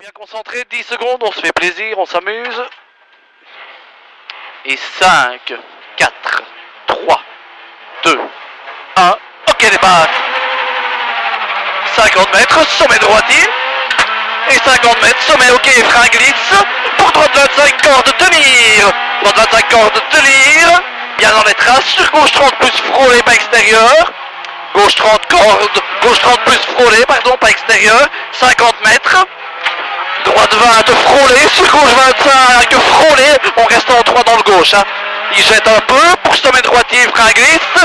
Bien concentré, 10 secondes, on se fait plaisir, on s'amuse. Et 5, 4, 3, 2, 1. Ok, dépasse. 50 mètres, sommet droitier. Et 50 mètres, sommet ok, frein glisse. Pour droite 25 cordes, tenir. Droite 25 cordes, tenir. Bien dans les traces, sur gauche 30 plus frôlé, pas extérieur. Gauche 30 cordes, gauche 30 plus frôlé, pardon, pas extérieur. 50 mètres. Droite 20, frôlé, sur gauche 25, frôlé. On reste en 3 dans le gauche. Hein. Il jette un peu pour sommet droitier, frein glisse.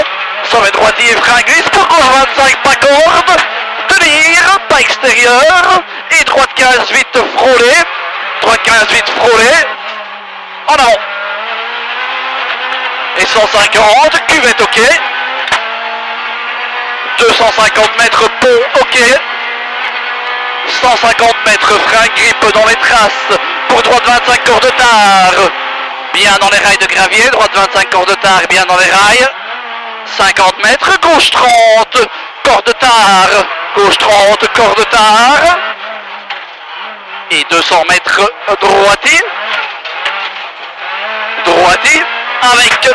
Sommet droitier, frein glisse. Pour gauche 25, pas corde. Tenir, pas extérieur. Et droite 15, vite frôlé. Droite 15, vite frôlé. En avant. Et 150, cuvette ok. 250 mètres, pont ok. 150 mètres, frein grippe dans les traces. Pour droite 25 corps de tard. Bien dans les rails de gravier. Droite 25 corps de tard, bien dans les rails. 50 mètres, gauche 30 corps de tard. Gauche 30 corps de tard. Et 200 mètres droitier. Droitier. Avec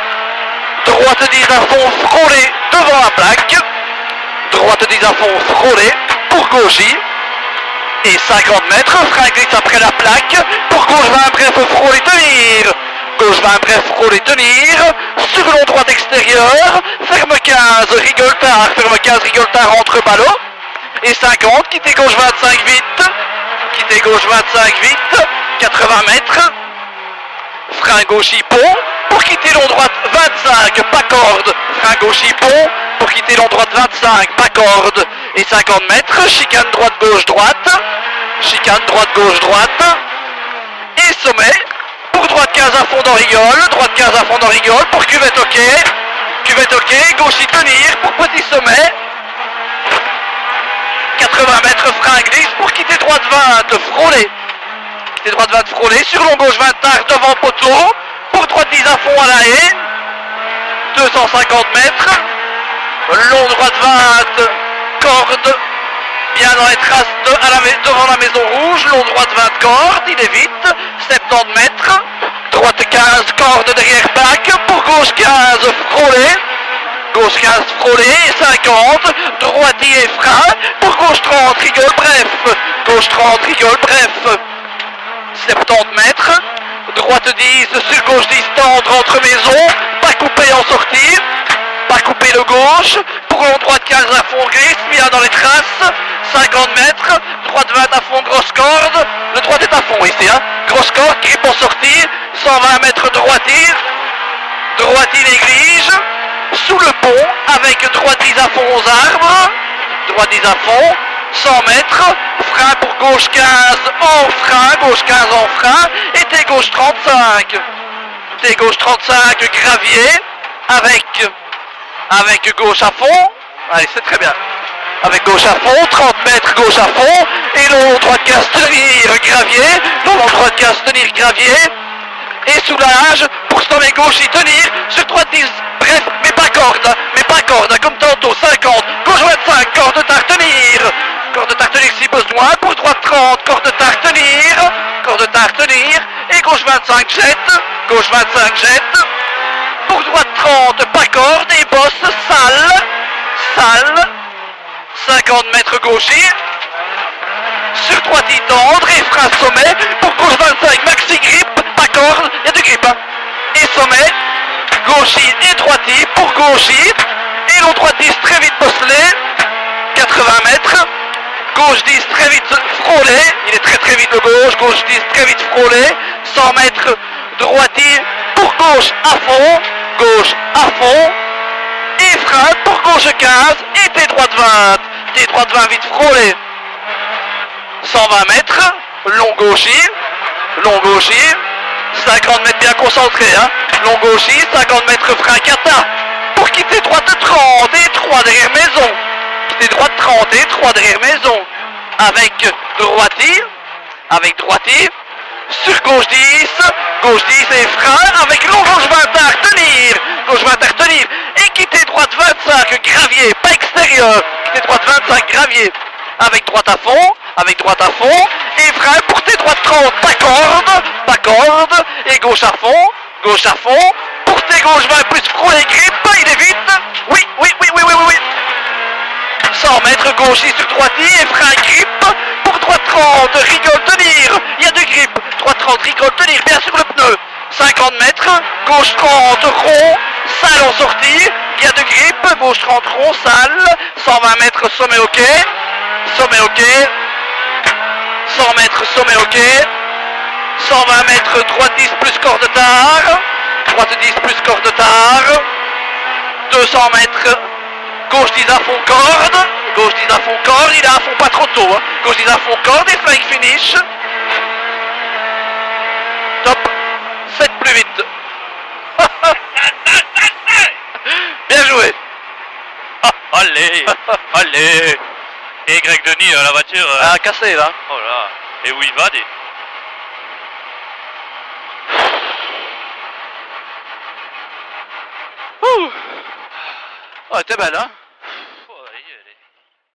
droite 10 à fond frôlé devant la plaque. Droite 10 à fond frôlé pour Gauchy. Et 50 mètres, frein glisse après la plaque. Pour gauche 20 bref, frôler, tenir. Gauche 20 bref, frôler, tenir. Sur long droite extérieure. Ferme 15, rigole tard. Ferme 15, rigole tard, entre ballot. Et 50, quitter gauche 25 vite. Quitter gauche 25 vite. 80 mètres. Frein gauche pont. Pour quitter long droite 25, pas corde. Frein gauche pont. Pour quitter long droite 25, pas corde. Et 50 mètres, chicane droite, gauche, droite. Chicane droite, gauche, droite. Et sommet. Pour droite 15 à fond dans rigole. Droite 15 à fond dans rigole. Pour cuvette ok. Cuvette ok. Gauche y tenir. Pour petit sommet. 80 mètres, frein glisse. Pour quitter droite 20, frôler. Quitter droite 20, frôler. Sur long gauche 20 tard devant poteau. Pour droite 10 à fond à la haie. 250 mètres. Long droite 20. Corde, bien dans les traces devant la maison rouge, long droite 20 cordes, il est vite, 70 mètres, droite 15 cordes derrière plaque, pour gauche 15 frôlé, gauche 15 frôlé, 50, droitier frein, pour gauche 30 rigole bref, gauche 30 rigole bref, 70 mètres, droite 10, sur gauche 10 tendre entre maisons, pas coupé en sortie, pas coupé le gauche, pour long droite 15 à fond glisse, bien dans les traces, 50 mètres, droite 20 à fond grosse corde, le droite est à fond ici, hein. Grosse corde, grippe en sortie, 120 mètres droitier, droitier néglige, sous le pont, avec droite 10 à fond aux arbres, droite 10 à fond, 100 mètres, frein pour gauche 15 en frein, gauche 15 en frein, et T gauche 35, T gauche 35 gravier, avec gauche à fond, allez c'est très bien, avec gauche à fond, 30 mètres gauche à fond, et long droite 15 tenir gravier, long droite 15 tenir gravier, et soulage, pour sommet gauche y tenir, sur droite 10, bref, mais pas corde, comme tantôt, 50, gauche 25, corde tard tenir, corde tard tenir si besoin, pour droite 30, corde tard tenir, et gauche 25 jette, gauche 25 jette, pour droite 30, pas corde et bosse, salle, salle, 50 mètres gauchis, sur droite y tendre et frein sommet, pour gauche 25, maxi grippe, pas corde, il y a du grippe, hein. Et sommet, gauchis et droitier, pour gauchis, et long droite 10 très vite bosselé, 80 mètres, gauche 10 très vite frôlé, il est très vite le gauche 10 très vite frôlé, 100 mètres droitier, pour gauche à fond, et frein pour gauche 15, et T droite 20 vite frôlé, 120 mètres, long gauchis, 50 mètres bien concentré, hein, long gauchis, 50 mètres frein kata, pour quitter droite 30, et 3 derrière maison, quitter droite 30, et 3 derrière maison, avec droitier, sur gauche 10 et frein avec long gauche 20 à tenir et quitter droite 25 gravier, pas extérieur, quitter droite 25 gravier, avec droite à fond, avec droite à fond, et frein pour T3 de 30, t'accordes, et gauche à fond, pour tes gauche 20 plus pro et grippe, il est vite, oui, 100 mètres gauche sur droitier, et frein grippe, pour droite 30, rigole tenir, il y a du grip, droite 30, rigole tenir, bien sur le pneu, 50 mètres, gauche 30, rond, sale en sortie, il y a de grip, gauche 30, rond, sale, 120 mètres, sommet ok, 100 mètres, sommet ok, 120 mètres, droite 10 plus corps de tard, droite 10 plus corps de tard, 200 mètres, gauche 10 à fond corde, gauche 10 à fond corde, il est à fond pas trop tôt, hein. Gauche 10 à fond corde et flying finish, top, 7 plus vite. Bien joué. Allez, allez. Et Y Denis, la voiture... Ah, cassée là. Oh là. Et où il va des... Ouh. Oh, t'es belle hein.